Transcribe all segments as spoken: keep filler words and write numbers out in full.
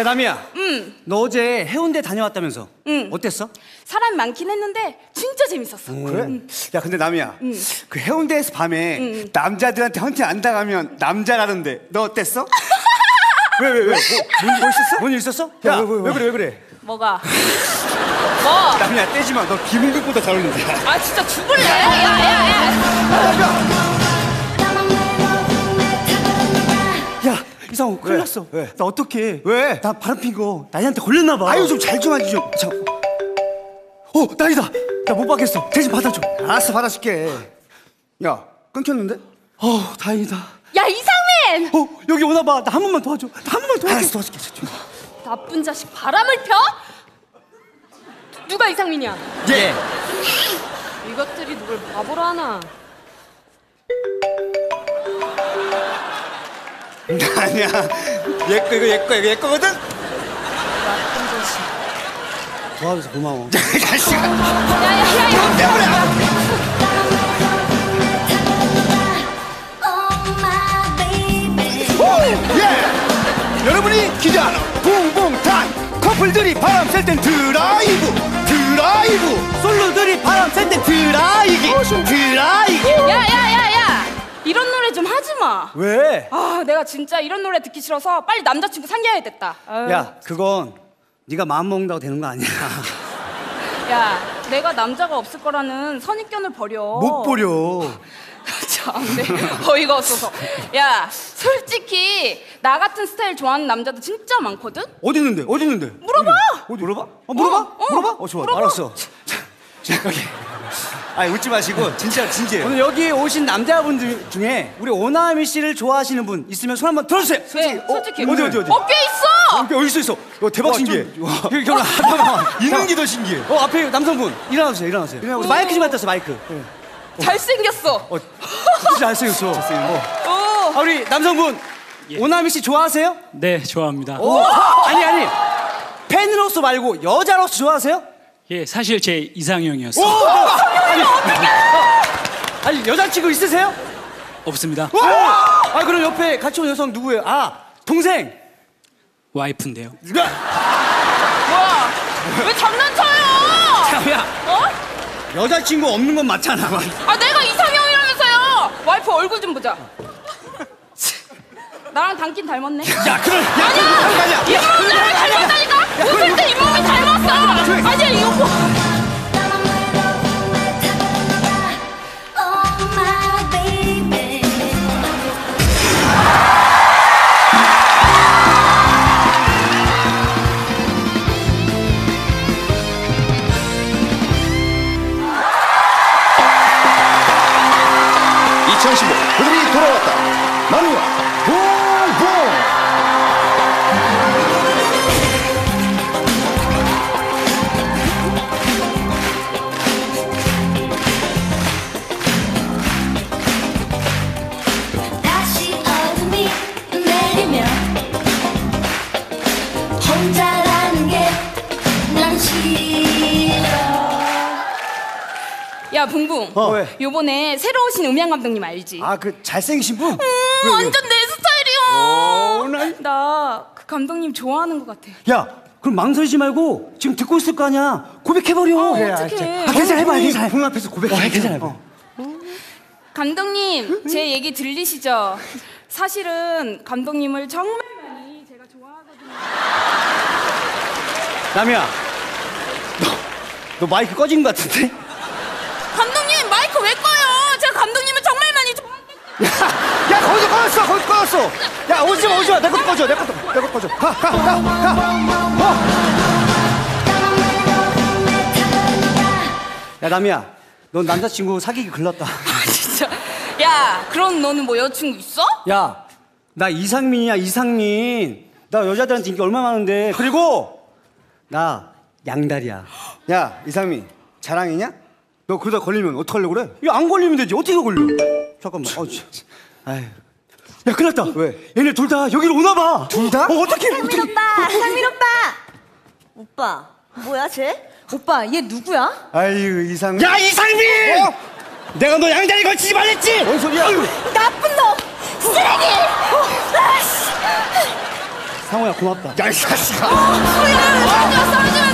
야, 나미야. 응. 너 어제 해운대 다녀왔다면서. 응. 어땠어? 사람 많긴 했는데 진짜 재밌었어. 오, 그래? 응. 야, 근데 나미야. 응. 그 해운대에서 밤에 응. 남자들한테 헌팅 안 당하면 남자라던데. 너 어땠어? 왜, 왜, 왜? 뭐, 뭐, 뭐 있었어? 뭔 일 있었어? 야, 야 왜, 왜, 왜, 왜 그래, 왜 그래? 뭐가? 뭐? 나미야, 떼지 마. 너 김은국보다 잘 어울린다. 아, 진짜 죽을래? 야, 야, 야, 야. 야, 야. 이상호, 큰일 났어. 왜? 나 어떡해. 왜? 나 바람 핀 거 나이한테 걸렸나 봐. 아유, 좀 잘 좀 하지 좀. 자. 어, 나이다. 나 못 받겠어. 대신 받아줘. 알았어, 받아줄게. 야, 끊겼는데? 어, 다행이다. 야, 이상민! 어, 여기 오나 봐. 나 한 번만 도와줘. 나 한 번만 도와줘. 알았어, 도와줄게. 나쁜 자식, 바람을 펴? 누가 이상민이야? 예. 이것들이 누굴 바보로 하나. 아니야, 얘 거, 이거 얘 거, 이거 얘 거거든? 나쁜 자식. 도와줘서 고마워. 야, 이 자식아. 야, 야, 야, 야. 너 때문에 안 돼. 예! 여러분이 기대하는 붕붕탄! 커플들이 바람 쐴 땐 드라이브! 드라이브! 솔로들이 바람 쐴 땐 드라이기! 드라이기! 야, 야, 야, 야! 이런 노래 좀 하지 마. 왜? 아, 내가 진짜 이런 노래 듣기 싫어서 빨리 남자친구 상기해야겠다. 아유. 야, 그건 네가 마음 먹는다고 되는 거 아니야. 야, 내가 남자가 없을 거라는 선입견을 버려. 못 버려. 참, 네. 어이가 없어서. 야, 솔직히 나 같은 스타일 좋아하는 남자도 진짜 많거든? 어디 있는데? 어디 있는데? 물어봐. 어디 물어봐? 어, 물어봐? 어, 물어봐? 어, 좋아. 물어봐. 알았어. 여기. 아니, 웃지 마시고 진짜 진지해요. 오늘 여기 오신 남자분들 중에 우리 오나미 씨를 좋아하시는 분 있으면 손 한번 들어주세요. 네, 어? 솔직히. 어디 어디 어디? 어깨 있어. 어깨 어디 있어? 이거 대박. 와, 신기해. 여기 결혼 있는 게 더 신기해. 어, 앞에 남성분 일어나세요, 일어나세요. 일어나세요. 마이크 좀 땄어, 마이크. 네. 어. 잘 생겼어. 어, 진짜 잘 생겼어. 잘 생긴 거. 어. 아, 우리 남성분 예. 오나미 씨 좋아하세요? 네, 좋아합니다. 오. 오. 아니 아니 팬으로서 말고 여자로서 좋아하세요? 예, 사실 제 이상형이었어요. 오! 아니, 아니, 여자친구 있으세요? 없습니다. 오! 아, 그럼 옆에 같이 온 여성 누구예요? 아, 동생! 와이프인데요. 와, 왜 장난쳐요? 야, 어? 여자친구 없는 건 맞잖아. 아, 내가 이상형이라면서요! 와이프 얼굴 좀 보자. 나랑 닮긴 닮았네. 야, 그런, 야, 아니야! 이 몸이 나랑 닮았다니까! 웃을 때 이 몸이 닮았어! 아니야, 이거 뭐... 이천십오 그들이 돌아왔다. 나미와 야, 붕붕. 어, 왜? 요번에 새로 오신 음향 감독님 알지? 아, 그 잘생기신 분? 음, 왜, 완전 왜? 내 스타일이야. 오, 나... 나 그 감독님 좋아하는 것 같아. 야, 그럼 망설이지 말고 지금 듣고 있을 거 아니야. 고백해버려. 어, 그래, 어떡해. 아, 괜찮아, 해봐, 괜찮아. 붕 앞에서 고백해. 어, 괜찮아, 해봐. 어. 감독님, 제 얘기 들리시죠? 사실은 감독님을 정말 많이 제가 좋아하거든요. 남이야, 너, 너 마이크 꺼진 것 같은데? 감독님, 마이크 왜 꺼요? 제가 감독님을 정말 많이 좋아하거든요. 야, 야, 거기서 꺼졌어, 거기서 꺼졌어. 야, 오지 마, 오지 마. 내 것도 꺼져, 내 것도, 내 것도 꺼져. 가, 가, 가, 가. 어. 야, 남이야, 넌 남자친구 사귀기 글렀다. 아, 진짜. 야, 그럼 너는 뭐 여자친구 있어? 야, 나 이상민이야, 이상민. 나 여자들한테 인기 얼마 많은데. 그리고 나 양다리야. 야, 이상민, 자랑이냐? 너 그러다 걸리면 어떡하려고 그래? 야, 안 걸리면 되지. 어떻게 걸려? 잠깐만. 어, 아휴. 야, 큰일 났다. 왜? 얘네 둘 다 여기로 오나 봐. 둘 다? 어, 어떡해. 상민 오빠, 상민 오빠. 오빠, 뭐야 쟤? 오빠, 얘 누구야? 아유, 이상민. 야, 이상민! 어? 내가 너 양다리 걸치지 말랬지? 뭔 소리야? 아유. 나쁜 놈! 쓰레기! 어. 상호야 고맙다. 야 이 자식아. 어, 소리가 싸우지 마, 싸우지 마.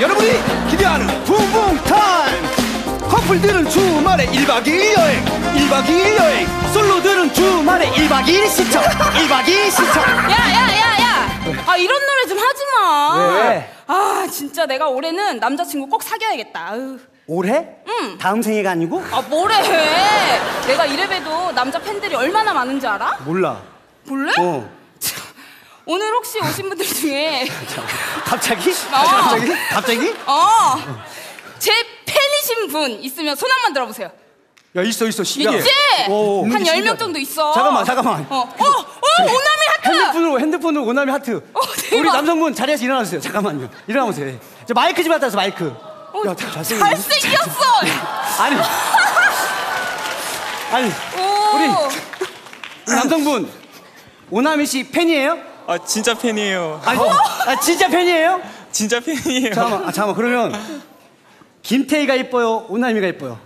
여러분이 기대하는 붕붕 타임! 커플들은 주말에 일 박 이 일 여행! 일 박 이 일 여행! 솔로들은 주말에 일 박 이 일 시청! 일 박 이 일 시청! 야, 야, 야, 야! 아, 이런 노래 좀 하지 마! 왜? 아, 진짜 내가 올해는 남자친구 꼭 사귀어야겠다. 아유. 올해? 응. 다음 생애가 아니고? 아, 뭐래! 내가 이래봬도 남자 팬들이 얼마나 많은지 알아? 몰라. 몰래? 어. 오늘 혹시 오신 분들 중에 갑자기? 어. 갑자기? 갑자기? 어. 제 팬이신 분 있으면 손 한번 들어보세요. 야 있어 있어 신기해. 있지? 오, 한 열 명 정도 있어. 잠깐만 잠깐만. 어, 어, 어 오나미 하트. 핸드폰으로 핸드폰으로 오나미 하트. 어, 우리 남성분 자리에서 일어나주세요. 잠깐만요. 일어나보세요. 저 마이크 좀 갖다 줘 마이크. 어, 야, 잘생겼어. 잘생겼어. 아니. 아니. 오. 우리 남성분 오나미 씨 팬이에요? 아 진짜 팬이에요. 아니, 어? 아 진짜 팬이에요? 진짜 팬이에요. 잠깐만, 아, 잠깐만 그러면 김태희가 이뻐요, 오나미가 이뻐요?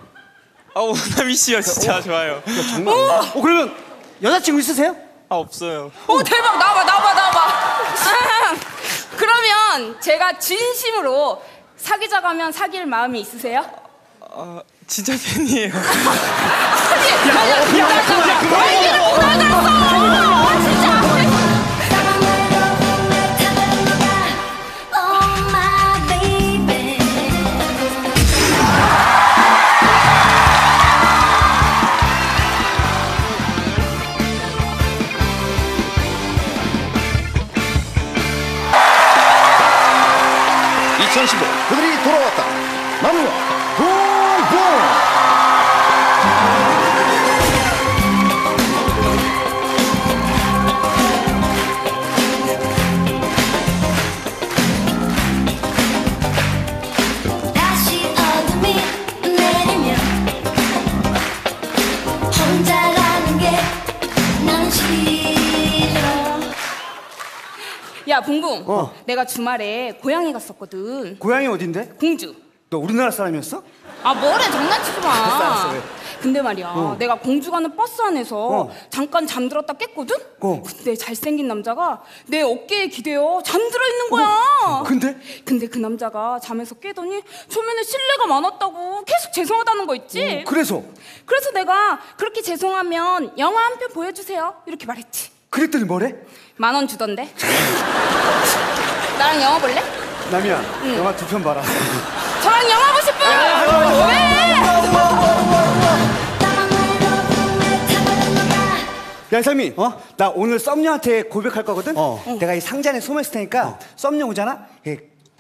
아 오나미 씨요 진짜 오, 좋아요. 야, 정말. 오! 오 그러면 여자친구 있으세요? 아 없어요. 오 대박 나와봐 나와봐 나와봐. 그러면 제가 진심으로 사귀자고 하면 사귈 마음이 있으세요? 아 진짜 팬이에요. 아니 야야 그만 그만 얘기를 못 알아들었어. 아 진짜. 이천십오 그들이 돌아왔다. 남녀 붕붕. 다시 어둠이 내리면 혼자 가는 게 나는 싫어. 야 붕붕. 어. 내가 주말에 고향에 갔었거든. 고향이 어딘데? 공주. 너 우리나라 사람이었어? 아 뭐래 장난치지 마. 알았어, 알았어, 왜? 근데 말이야 어. 내가 공주 가는 버스 안에서 어. 잠깐 잠들었다 깼거든? 어. 근데 잘생긴 남자가 내 어깨에 기대어 잠들어 있는 거야. 어. 근데? 근데 그 남자가 잠에서 깨더니 초면에 실례가 많았다고 계속 죄송하다는 거 있지? 어, 그래서? 그래서 내가 그렇게 죄송하면 영화 한 편 보여주세요 이렇게 말했지. 그랬더니 뭐래? 만 원 주던데. 나랑 영화 볼래? 남이야, 응. 영화 두 편 봐라. 저랑 영화 보실 분? 왜? 야, 이상민, 어? 나 오늘 썸녀한테 고백할 거거든? 어. 응. 내가 이 상자 안에 소매했을 테니까 어. 썸녀 오잖아?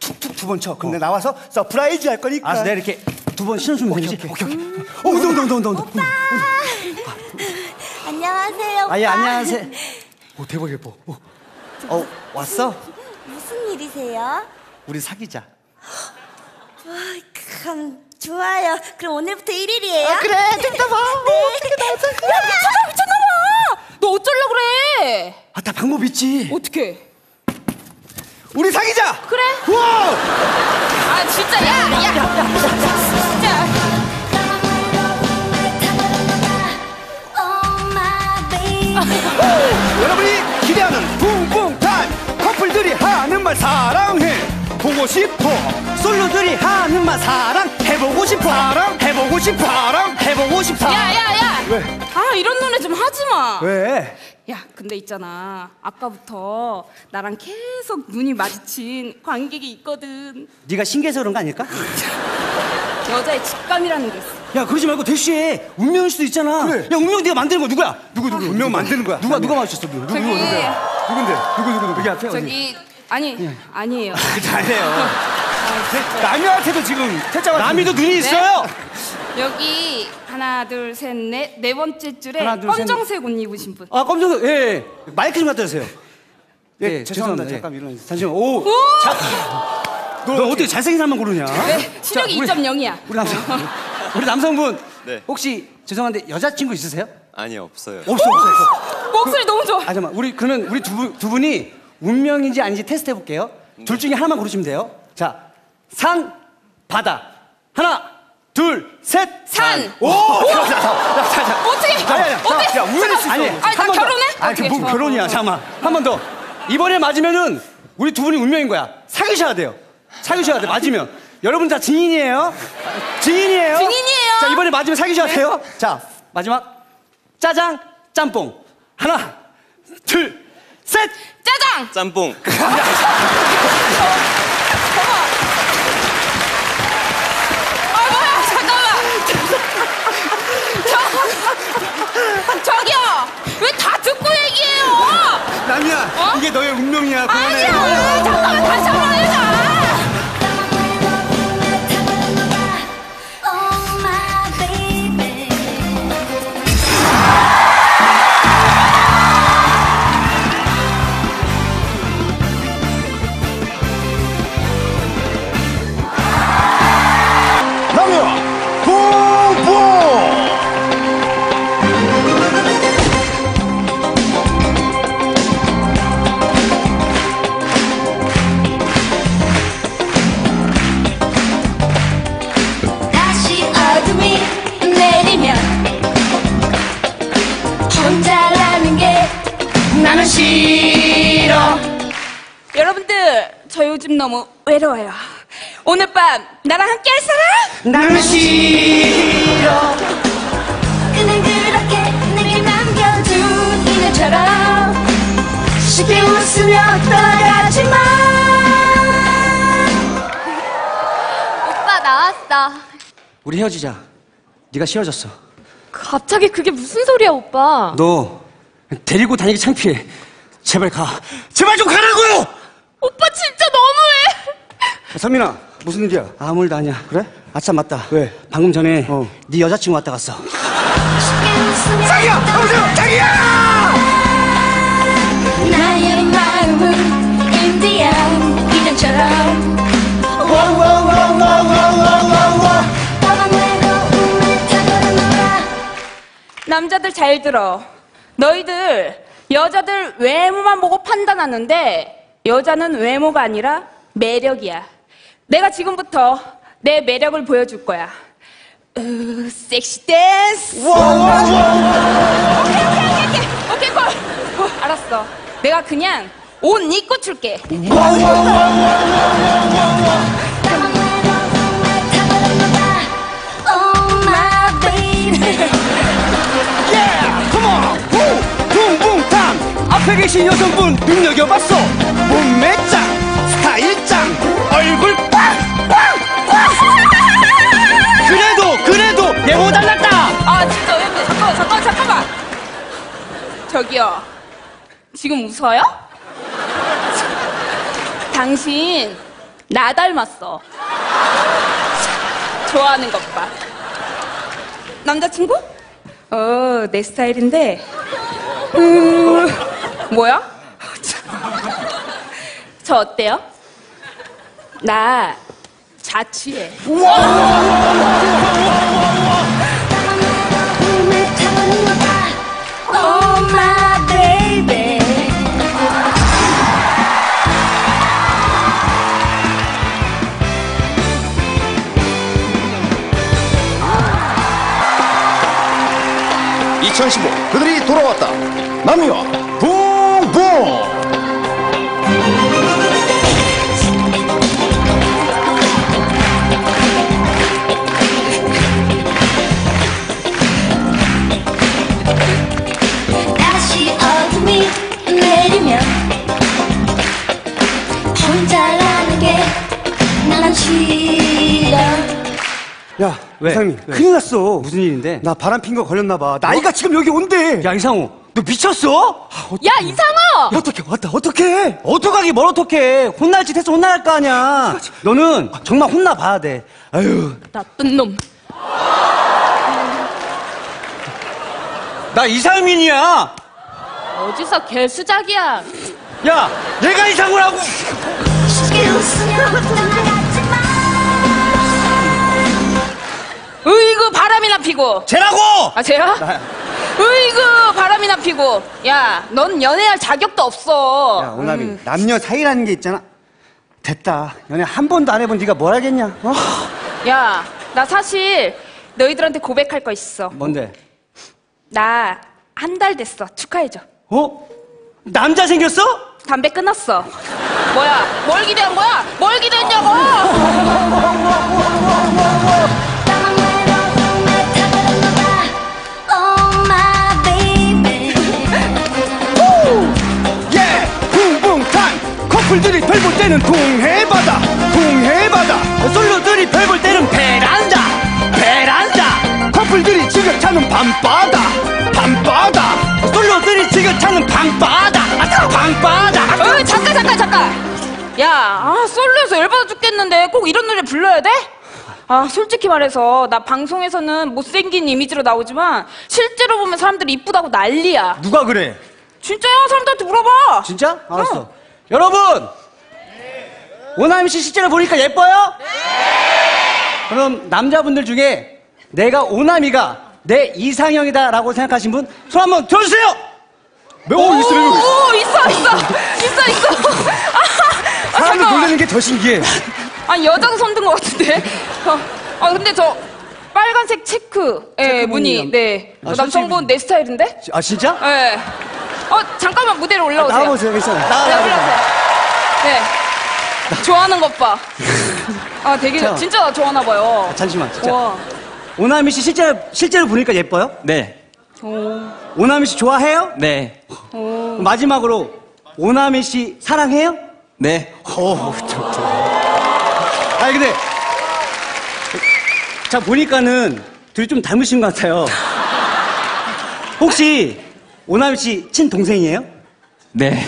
툭툭 두 번 쳐. 그럼 어. 내가 나와서 서프라이즈 할 거니까. 알았어, 내가 이렇게 두 번 신어주면 되지? 오케이, 오케이. 음. 어, 온다, 온다, 온다, 온다. 오빠! 온다. 안녕하세요, 오빠. 아, 예, 안녕하세요. 오, 대박 예뻐. 오. 어, 왔어? 무슨 일이세요? 우리 사귀자. 와, 그럼 좋아요. 그럼 오늘부터 일 일이에요? 아, 그래, 됐다 봐. 네. 어떻게 나오자. 야, 미쳤다, 미쳤나봐. 너 어쩌려고 그래? 아, 다 방법 있지. 어떻게? 우리 사귀자. 그래. 우와. 아, 진짜. 야, 야, 야, 야, 야, 야. 진짜. 여러분이 기대하는 붕붕 타임. 커플들이 하는 말 사랑해 보고 싶어. 솔로들이 하는 말 사랑해보고 싶어. 사랑해보고 싶어. 사랑해보고 싶어. 야야야 왜? 아 이런 노래 좀 하지마. 왜? 야 근데 있잖아 아까부터 나랑 계속 눈이 마주친 관객이 있거든. 네가 신기해서 그런 거 아닐까? 여자의 직감이라는 게 있어. 야 그러지 말고 대쉬해. 운명일 수도 있잖아. 그래. 야 운명 네가 만드는 거 누구야? 누구 누구? 아, 운명 누구, 만드는 거야. 누가 누가 맞췄어? 누구 누구 누구야? 누군데? 누구 누구 누구? 앞에 저기 아니 예. 아니에요. 아니에요. 남이한테도 지금 태자가 남이도 눈이 네? 있어요. 여기 하나 둘 셋 넷 네 번째 줄에 하나, 둘, 검정색 옷 입으신 분. 아 검정색 예, 예. 마이크 좀 갖다 주세요. 예, 예 죄송합니다. 예. 잠깐 일어나. 잠시만. 오. 오! 자, 너, 너 어떻게 잘생긴 사람만 고르냐? 네, 시력이 이 점 영이야. 우리, 우리 남성 우리 남성분 네. 혹시 죄송한데 여자친구 있으세요? 아니요 없어요. 없어 없어 없어. 목소리 그, 너무 좋아. 아 잠깐만 우리 그러면 우리 두, 두 분이 운명인지 아닌지 테스트 해볼게요. 네. 둘 중에 하나만 고르시면 돼요. 자, 산 바다 하나. 둘, 셋, 산! 오! 어떻게? 어떻게? 아니, 나 결혼해? 아니, 뭐 결혼이야, 잠깐만. 한 번 더. 이번에 맞으면은 우리 두 분이 운명인 거야. 사귀셔야 돼요. 사귀셔야 돼, 맞으면. 여러분 다 증인이에요. 증인이에요. 증인이에요. 자, 이번에 맞으면 사귀셔야 돼요. 자, 마지막. 짜장, 짬뽕. 하나, 둘, 셋! 짜장! 짬뽕. 남이야, 어? 이게 너의 운명이야. 그만해. 아니야, 잠깐만, 다시 한번 해봐. 너무 외로워요. 오늘 밤 나랑 함께 할 사람? 나는 싫어. 그는 그렇게 내게 남겨둔 이 날처럼 쉽게 웃으며 떠나가지마. 오빠 나왔어. 우리 헤어지자. 네가 싫어졌어. 갑자기 그게 무슨 소리야 오빠. 너 데리고 다니기 창피해. 제발 가. 제발 좀 가라고요. 오빠 진짜 너무해. 아, 상민아 무슨 일이야? 아무 일도 아니야. 그래? 아참 맞다. 왜? 방금 전에 어. 네 여자친구 왔다 갔어. 자기야! 여보세요! 자기야! 나의 마음은 인디언 이전처럼 와와와와와와와와 남자들 잘 들어. 너희들 여자들 외모만 보고 판단하는데 여자는 외모가 아니라 매력이야. 내가 지금부터 내 매력을 보여줄 거야. 으, 섹시 댄스. 오케이 오케이 오케이 오케이 콜. 어, 알았어. 내가 그냥 옷 입고 출게. 앞에 계신 여성분 눈여겨봤어. 몸매 짱, 스타일 짱, 얼굴 빵, 빵, 빵. 그래도 그래도 내보다 달랐다. 아 진짜 왜? 잠깐만 잠깐만 잠깐만. 저기요 지금 웃어요? 당신 나 닮았어. 좋아하는 것 봐. 남자친구? 어, 내 스타일인데. 음... 뭐야? 저 어때요? 나 자취해. 이천십오 그들이 돌아왔다. 남이와 붕붕. 다시 어둠이 내리면 혼자라는 게 나만 싫어. 야, 왜? 이상민, 왜? 큰일 났어. 무슨 일인데? 나 바람 핀 거 걸렸나봐. 나이가 어? 지금 여기 온대. 야, 이상호. 너 미쳤어? 아, 야, 이상호! 야, 어떡해, 왔다, 어떡해? 어떡하기 뭘 어떡해. 혼날 짓 해서 혼날 거 아니야. 너는 정말 혼나봐야 돼. 아유. 나쁜 놈. 나 이상민이야. 어디서 개수작이야. 야, 내가 이상호라고. 으이구 바람이나 피고. 쟤라고! 아 쟤야? 나야. 으이구 바람이나 피고. 야 넌 연애할 자격도 없어. 야 오나미 음. 남녀 사이라는 게 있잖아. 됐다. 연애 한 번도 안 해본 네가 뭘 알겠냐. 어? 야 나 사실 너희들한테 고백할 거 있어. 뭔데? 나 한 달 됐어. 축하해줘. 어? 남자 생겼어? 담배 끊었어. 뭐야? 뭘 기대한 거야? 뭘 기대했냐고! 커플들이 별 볼 때는 동해바다, 동해바다. 솔로들이 별 볼 때는 베란다, 베란다. 커플들이 지긋하는 밤바다, 밤바다. 솔로들이 지긋하는 방바다, 방바다. 어이, 잠깐 잠깐 잠깐. 야, 아, 솔로에서 열받아 죽겠는데 꼭 이런 노래 불러야 돼? 아, 솔직히 말해서 나 방송에서는 못생긴 이미지로 나오지만 실제로 보면 사람들이 이쁘다고 난리야. 누가 그래? 진짜야, 사람들한테 물어봐. 진짜? 알았어. 어. 여러분! 네. 오나미 씨 실제로 보니까 예뻐요? 네. 그럼 남자분들 중에 내가 오나미가 내 이상형이다라고 생각하신 분 손 한번 들어주세요! 매우 있어, 매우 있어. 오, 있어, 있어. 있어, 있어. 아, 아, 사람을 놀리는 게 더 신기해. 아, 여자가 손든 것 같은데? 어, 아, 근데 저 빨간색 체크, 예, 무늬. 네. 아, 남성분 내 스타일인데? 아, 진짜? 예. 어, 잠깐만 무대로 올라오세요. 아, 나와보세요, 괜찮아요. 나와, 나와, 나와. 네. 나... 좋아하는 것 봐. 아, 되게, 자, 진짜 나 좋아하나봐요. 아, 잠시만, 진짜. 우와. 오나미 씨 실제로, 실제로 보니까 예뻐요? 네. 오. 오나미 씨 좋아해요? 네. 오. 마지막으로, 오나미 씨 사랑해요? 네. 오, 좋다. 아니, 근데. 자, 보니까는 둘이 좀 닮으신 것 같아요. 혹시. 오나미 씨 친동생이에요? 네.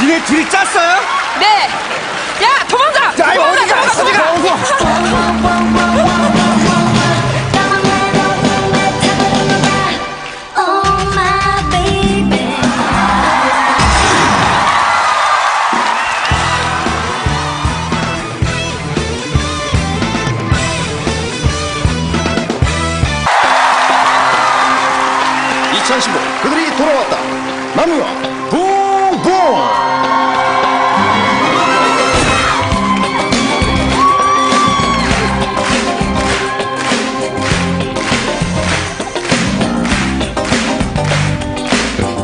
니네 둘이 짰어요? 네. 야, 도망가! 야, 도망가! 아니, 도망가! 어디가, 도망가! 도망가! 이천십오 그들이 돌아왔다. 나무와 붕붕.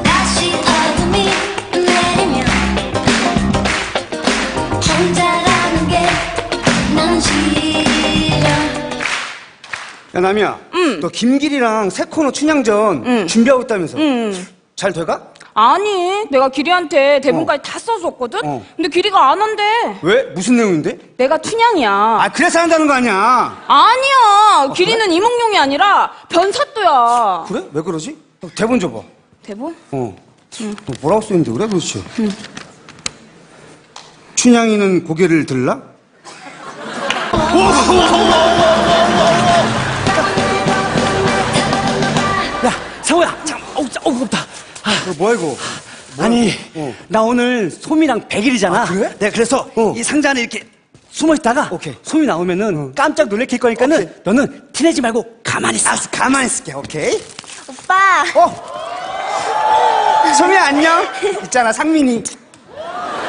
다시 어둠이 내리면 혼자라는 게 나는 싫어. 야, 나미야. 너 김기리랑 새 코너 춘향전 응. 준비하고 있다면서. 응. 잘 돼가? 아니, 내가 기리한테 대본까지 어. 다 써줬거든? 어. 근데 기리가 안 한대. 왜? 무슨 내용인데? 내가 춘향이야. 아, 그래서 한다는 거 아니야? 아니야. 아, 기리는 그래? 이몽룡이 아니라 변사또야. 그래? 왜 그러지? 대본 줘봐. 대본? 어. 응. 너 뭐라고 써있는데 그래? 그렇지. 응. 춘향이는 고개를 들라? 상호야, 잠, 어우, 어, 무겁다. 아, 뭐야, 이거? 뭐야? 아니, 어. 나 오늘 솜이랑 백일이잖아. 아, 그래? 내가 그래서 어. 이 상자 안에 이렇게 숨어 있다가 오케이. 솜이 나오면은 어. 깜짝 놀래킬 거니까는 오케이. 너는 티내지 말고 가만히 있어. 알았어, 가만히 있을게, 오케이? 오빠. 어. 솜이야, 안녕. 있잖아, 상민이.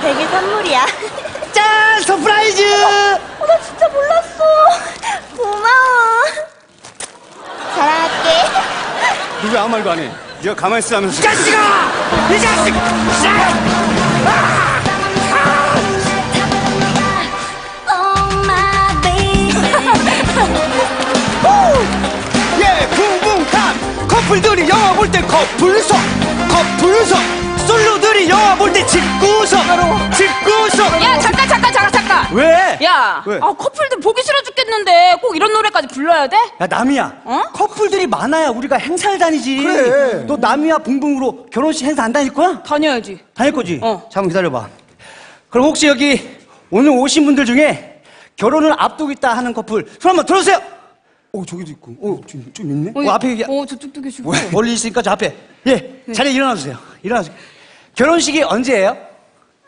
백일 선물이야. 짠, 서프라이즈! 어, 나 진짜 몰랐어. 고마워. 사랑할게. 누구 아무 말도 안 해. 네가 가만히 있으라면서. 이 자식아! 이 자식! 아! 예, 붕붕탄! 커플들이 영화 볼 때 커플석! 커플석! 솔로들이 영화 볼 때 집구석! 집구석! 야, 잠깐, 잠깐, 잠깐, 잠깐! 왜? 야! 왜? 아, 커플들 보기 싫어 죽겠는데 꼭 이런 노래까지 불러야 돼? 야, 남이야. 어? 커플들이 많아야 우리가 행사를 다니지. 그래. 너 남이야 붕붕으로 결혼식 행사 안 다닐 거야? 다녀야지. 다닐 거지? 어. 잠깐 기다려봐. 그럼 혹시 여기 오늘 오신 분들 중에 결혼을 앞두고 있다 하는 커플 손 한번 들어주세요. 어, 저기도 있고. 어, 좀, 좀 있네. 어, 어, 앞에 여기. 어, 저쪽도 계시고. 뭐야, 멀리 있으니까 저 앞에. 예, 네. 자리에 일어나주세요. 일어나주세요. 결혼식이 언제예요?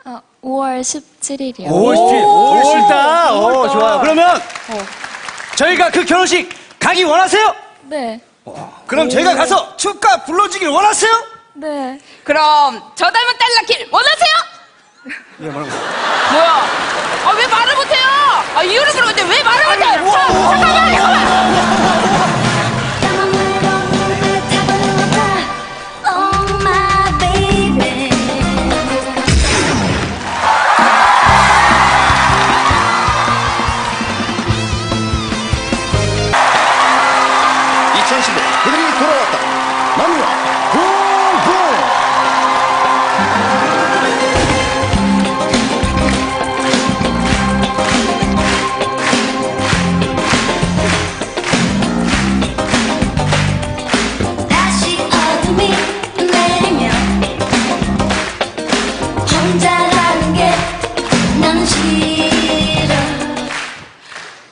아, 오월 십칠일이요. 오월 십칠일. 오, 오월달. 오, 좋아요. 그러면 어. 저희가 그 결혼식 가기 원하세요? 네. 어, 그럼 오. 저희가 가서 축가 불러주길 원하세요? 네. 그럼 저 닮은 딸 낳길 원하세요? 예, 말하고 있어요. 뭐야? 아, 왜 말을 못해요? 아, 이유를 물어봤는데 왜 말을 못해요? 자, 잠깐만, 잠깐만!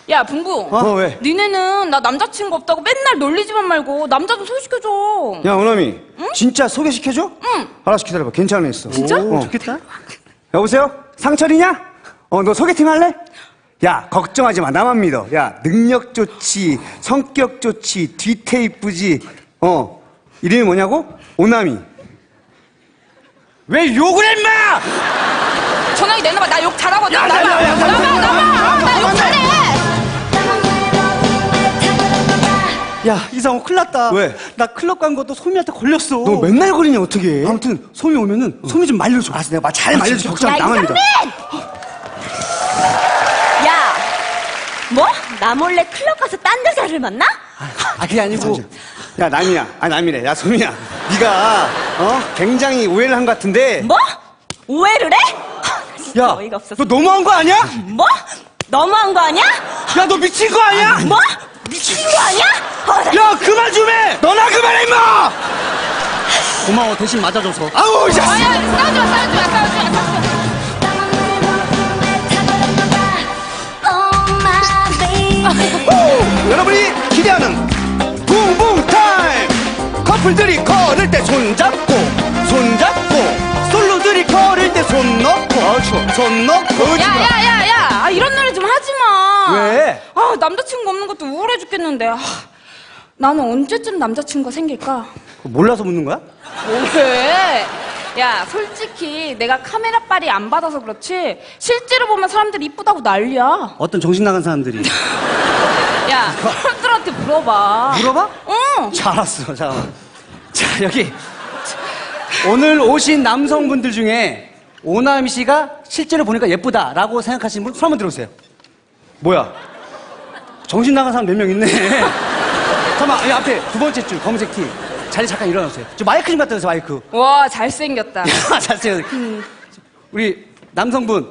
야, 붕붕. 어, 왜? 니네는 나 남자친구 없다고 맨날 놀리지만 말고 남자 좀 소개시켜줘. 야, 오나미. 응? 진짜 소개시켜줘? 응. 알았어, 기다려봐. 괜찮은 애 있어. 진짜? 오, 어. 좋겠다. 여보세요? 상철이냐? 어, 너 소개팅 할래? 야, 걱정하지 마. 나만 믿어. 야, 능력 좋지, 성격 좋지, 뒤태 이쁘지. 어, 이름이 뭐냐고? 오나미. 왜 욕을 해, 인마! 전화기 내놔봐. 나 욕 잘하거든. 야, 나봐, 나봐, 나봐, 나봐. 나 욕 잘해. 야, 이상호, 큰일 났다. 왜? 나 클럽 간 것도 소미한테 걸렸어. 너 맨날 걸리냐, 어떻게. 아무튼 소미 오면은 어. 소미 좀 말려줘. 알았어, 내가 잘 말려줘. 걱정 안 나갑니다. 야, 뭐? 나 몰래 클럽 가서 딴 여자를 만나? 아, 그게 아니고. 야, 남이야. 아, 남이래. 야, 소미야. 네가 어? 굉장히 오해를 한 것 같은데. 뭐? 오해를 해? 야, 어이가 없어서. 너 너무한 거 아니야? 뭐? 너무한 거 아니야? 야, 너 미친 거 아니야? 아니, 뭐? 미친 거 아니야? 어, 야, 그만 좀 해! 너나 그만해, 임마! 고마워, 대신 맞아줘서. 아우, 자! 아야, 싸우지 마, 싸우지 마, 싸우지 마, 싸우지 마. 오, 여러분이 기대하는 붕붕 타임! 커플들이 걸을 때 손잡고, 손잡고, 솔로들이 걸을 때 손 넣고, 아, 추워. 손 넣고. 야, 야, 야, 야! 아, 이런 노래 좀 하지 마! 왜? 아, 남자친구 없는 것도 우울해 죽겠는데. 아, 나는 언제쯤 남자친구가 생길까? 몰라서 묻는 거야? 왜? 야, 솔직히 내가 카메라 빨이 안 받아서 그렇지 실제로 보면 사람들이 이쁘다고 난리야. 어떤 정신 나간 사람들이. 야, 사람들한테 물어봐. 물어봐? 응. 자, 알았어. 잠깐만. 자, 여기 오늘 오신 남성분들 중에 오나미 씨가 실제로 보니까 예쁘다라고 생각하시는 분 손 한번 들어보세요. 뭐야? 정신 나간 사람 몇 명 있네. 잠깐만, 여기 앞에 두 번째 줄 검은색 티. 자리 잠깐 일어나주세요. 저 마이크 좀 갖다 주세요, 마이크. 와, 잘생겼다. 잘생겼다. 음. 우리 남성분,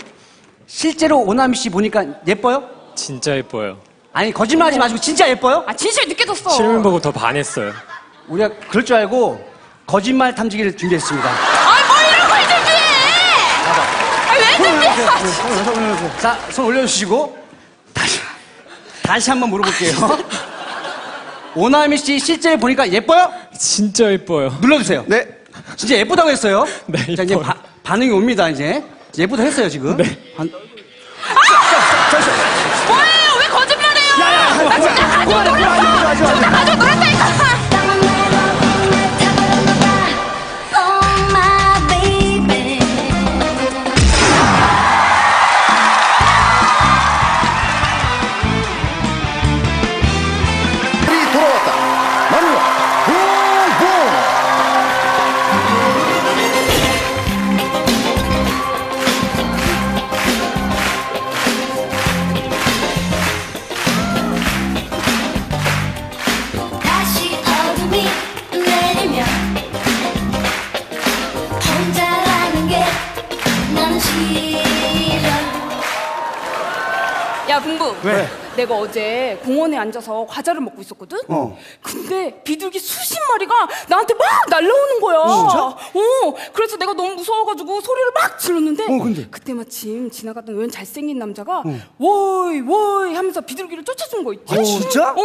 실제로 오나미 씨 보니까 예뻐요? 진짜 예뻐요. 아니, 거짓말 하지 마시고 진짜 예뻐요? 아, 진심이 느껴졌어. 실물 보고 더 반했어요. 우리가 그럴 줄 알고 거짓말 탐지기를 준비했습니다. 아, 뭐 이런 걸 준비해! 아, 왜 준비해? 자, 손 올려주시고 다시, 다시 한번 물어볼게요. 오나미 씨 실제 보니까 예뻐요? 진짜 예뻐요. 눌러주세요. 네. 진짜 예쁘다고 했어요. 네. 자, 이제 바, 반응이 옵니다, 이제. 예쁘다 했어요, 지금. 네. 반... 아! 자, 자, 자, 자. 뭐예요? 왜 거짓말해요? 야, 야, 야, 나 진짜 가족 놀았어! 진짜 가족 놀았다니까! 왜? 내가 어제 공원에 앉아서 과자를 먹고 있었거든? 어. 근데 비둘기 수십 마리가 나한테 막 날라오는 거야. 진짜? 어. 그래서 내가 너무 무서워가지고 소리를 막 질렀는데 어, 근데? 그때 마침 지나가던 웬 잘생긴 남자가 어. 워이 워이 하면서 비둘기를 쫓아준 거 있지? 아, 진짜? 어.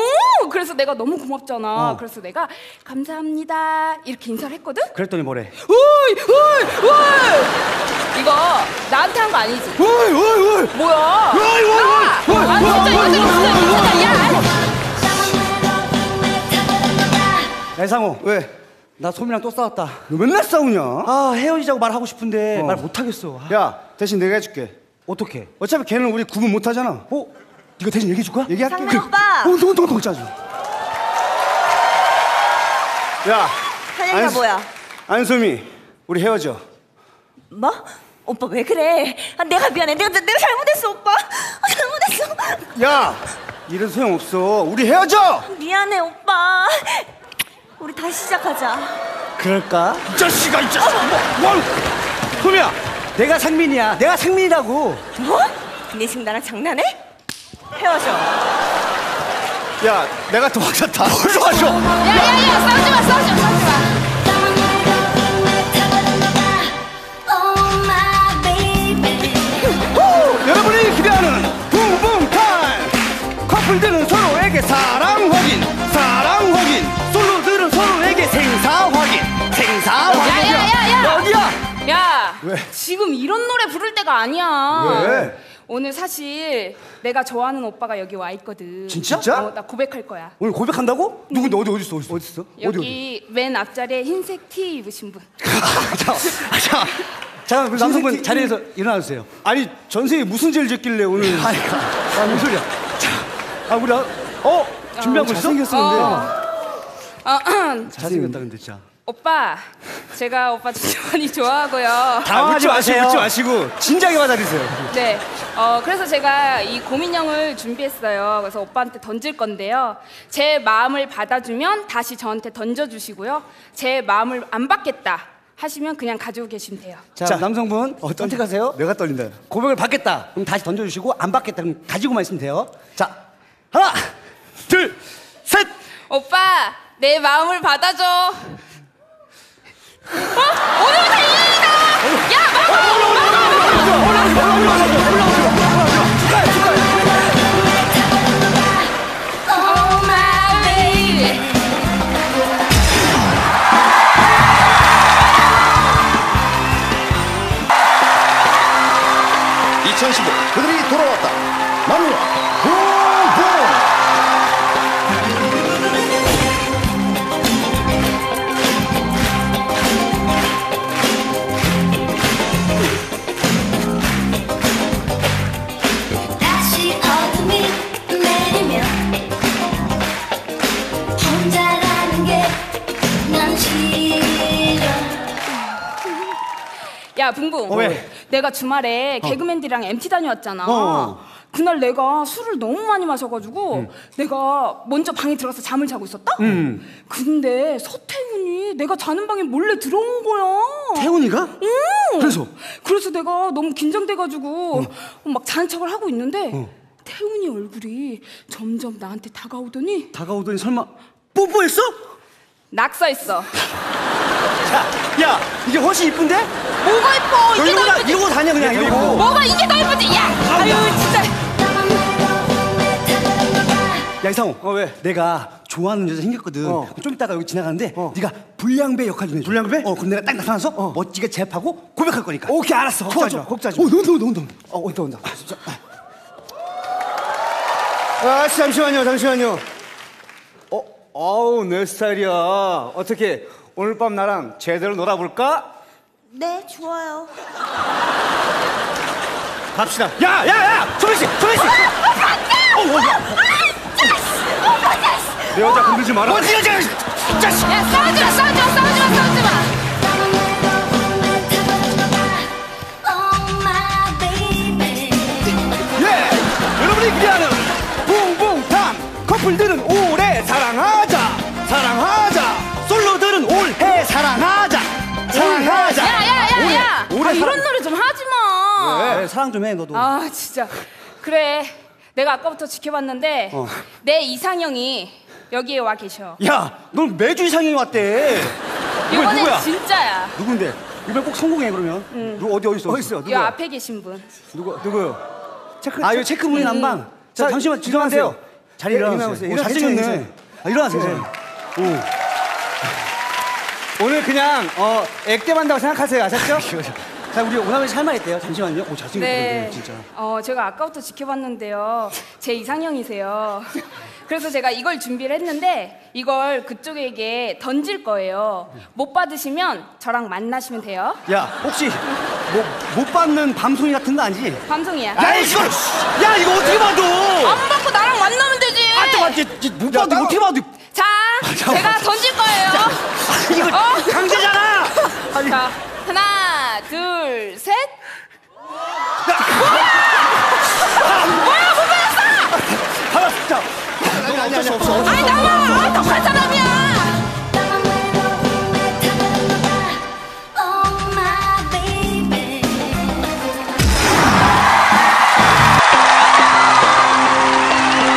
그래서 내가 너무 고맙잖아. 어. 그래서 내가 감사합니다 이렇게 인사를 했거든? 그랬더니 뭐래? 워이 워이 워이 이거 나한테 한 거 아니지? 워이 워이 워이 뭐야? 워이 워이 워이 아, 진짜 이거 진짜 야! 이상호. 왜? 나 소미랑 또 싸웠다. 너 맨날 싸우냐? 아, 헤어지자고 말하고 싶은데 어. 말 못하겠어. 아. 야. 대신 내가 해줄게. 어떻게? 어차피 걔는 우리 구분 못하잖아. 어? 네가 대신 얘기해줄 거야? 얘기할게. 상민 그래. 오빠. 동동동동 짜줘. 야. 현영이가 뭐야? 안소미, 우리 헤어져. 뭐? 오빠 왜 그래? 아, 내가 미안해. 내가 내가 잘못했어 오빠. 아, 잘못했어. 야, 이런 소용 없어. 우리 헤어져. 미안해 오빠. 우리 다시 시작하자. 그럴까? 이 자식아, 이 자식아. 어, 뭐, 뭐. 소미야, 내가 상민이야. 내가 상민이라고. 뭐? 네 지금 나랑 장난해? 헤어져. 야, 내가 도망쳤다. 뭘로 하셔? 야야야, 싸우지 마, 싸우지 마, 싸우지 마. 여러분이 기대하는 붐붐 타임! 커플들은 서로에게 사랑 확인! 사랑 확인! 솔로들은 서로에게 생사 확인! 생사 확인! 야야야야! 어디야? 야! 왜? 지금 이런 노래 부를 때가 아니야. 왜? 오늘 사실 내가 좋아하는 오빠가 여기 와 있거든. 진짜? 어, 나 고백할 거야. 오늘 고백한다고? 응. 누군데? 어디 어디 있어? 어디 있어? 여기 어디, 어디? 맨 앞자리에 흰색 티 입으신 분. 자, 자. 자, 남성분 자리에서 일어나주세요. 아니, 전생에 무슨 죄를 짓길래 오늘. 아니, 아, 무슨 소리야. 자, 아, 우리, 아, 어? 준비한 거 있어? 잘생겼었는데. 어. 어, 잘생겼다, 근데 진짜. 오빠, 제가 오빠 진짜 많이 좋아하고요. 다 아, 웃지 마세요. 마시고, 웃지 마시고. 진작에 받아주세요. 네. 어, 그래서 제가 이 고민형을 준비했어요. 그래서 오빠한테 던질 건데요. 제 마음을 받아주면 다시 저한테 던져주시고요. 제 마음을 안 받겠다 하시면 그냥 가지고 계시면 돼요. 자, 자 남성분 어, 선택하세요. 내가 떨린다. 고백을 받겠다 그럼 다시 던져주시고, 안 받겠다 그럼 가지고만 있으면 돼요. 자, 하나 둘 셋. 오빠 내 마음을 받아줘. 어? 오늘부터 이혼이다. 야 막아 막아 막아 막아 막아. 이천십오 그들이 돌아왔다. 마누라 붐붐. 다시 어둠이 내리며 혼자라는 게 난 싫어. 야 붕붕. 어, 왜? 내가 주말에 어. 개그맨들이랑 엠티 다녀왔잖아. 어. 그날 내가 술을 너무 많이 마셔가지고 음. 내가 먼저 방에 들어가서 잠을 자고 있었다? 음. 근데 서태훈이 내가 자는 방에 몰래 들어온 거야. 태훈이가? 응. 그래서? 그래서 내가 너무 긴장돼가지고 어. 막 자는 척을 하고 있는데 어. 태훈이 얼굴이 점점 나한테 다가오더니 다가오더니 설마 뽀뽀했어? 낙서했어. 야, 야, 이게 훨씬 이쁜데? 뭐가 이뻐? 이게 더 이쁘지? 이러고 다녀 그냥 이러고. 뭐가 이게 더 이쁘지? 야! 아유 진짜. 야 이상호. 어 왜? 내가 좋아하는 여자 생겼거든. 어. 좀 이따가 여기 지나가는데 어. 네가 불량배 역할 좀 해줘. 불량배? 어 그럼 내가 딱 나타나서 어. 멋지게 제압하고 고백할 거니까. 오케이 알았어. 걱정하지마. 걱정하지마. 오 온다 온다 온다. 어 온다 온다. 아, 진짜. 아 잠시만요 잠시만요. 어? 아우 내 스타일이야. 어떻게? 오늘 밤 나랑 제대로 놀아볼까? 네, 좋아요. 갑시다. 야, 야, 야! 소민 씨! 소민 씨! 어, 어, 잠깐! 어, 어, 어, 아, 짜식! 어, 짜식! 내 여자 어. 건들지 마라. 어디 여자! 짜식! 야, 싸우지 마, 싸우지 마, 싸우지 마, 싸우지 마! 예! 여러분이 기대하는 붕붕탐! 커플들은 오래 사랑하자! 사랑하자! 솔로들은 올해 사랑하자! 사랑하자! 야야야야! 야, 아, 사랑... 이런 노래 좀 하지마! 왜? 사랑 좀 해 너도. 아 진짜 그래 내가 아까부터 지켜봤는데 어. 내 이상형이 여기에 와 계셔. 야! 넌 매주 이상형이 왔대. 이번엔 누구야? 진짜야. 누군데? 이번엔 꼭 성공해 그러면. 응. 누구 어디 어딨어? 어딨어? 누구야? 이 앞에 계신 분. 누구, 누구요? 체크, 아 이 체크분이 난방. 음. 자, 자 잠시만 일어나세요. 자리에 일어나세요. 일어나세요. 자리 챙겼네. 아, 일어나세요. 오. 오늘 그냥 어 액땜한다고 생각하세요. 아셨죠? 자 우리 오나미 씨 할 말 있대요. 잠시만요. 오 잘생겼다. 네. 진짜. 어 제가 아까부터 지켜봤는데요. 제 이상형이세요. 그래서 제가 이걸 준비를 했는데 이걸 그쪽에게 던질 거예요. 못 받으시면 저랑 만나시면 돼요. 야, 혹시 뭐, 못 받는 밤송이 같은 거 아니지? 밤송이야. 야, 이거, 야, 이거 어떻게 봐도! 안 받고 나랑 만나면 되지! 아, 못 받으면 나... 어떻게 봐도! 자, 자 제가 던질 거예요. 자, 아니, 이거 어? 강제잖아! 아니. 자, 하나, 둘, 셋! 아니, 어쩔 수 없어. 아니, 나만! 독한 사람이야!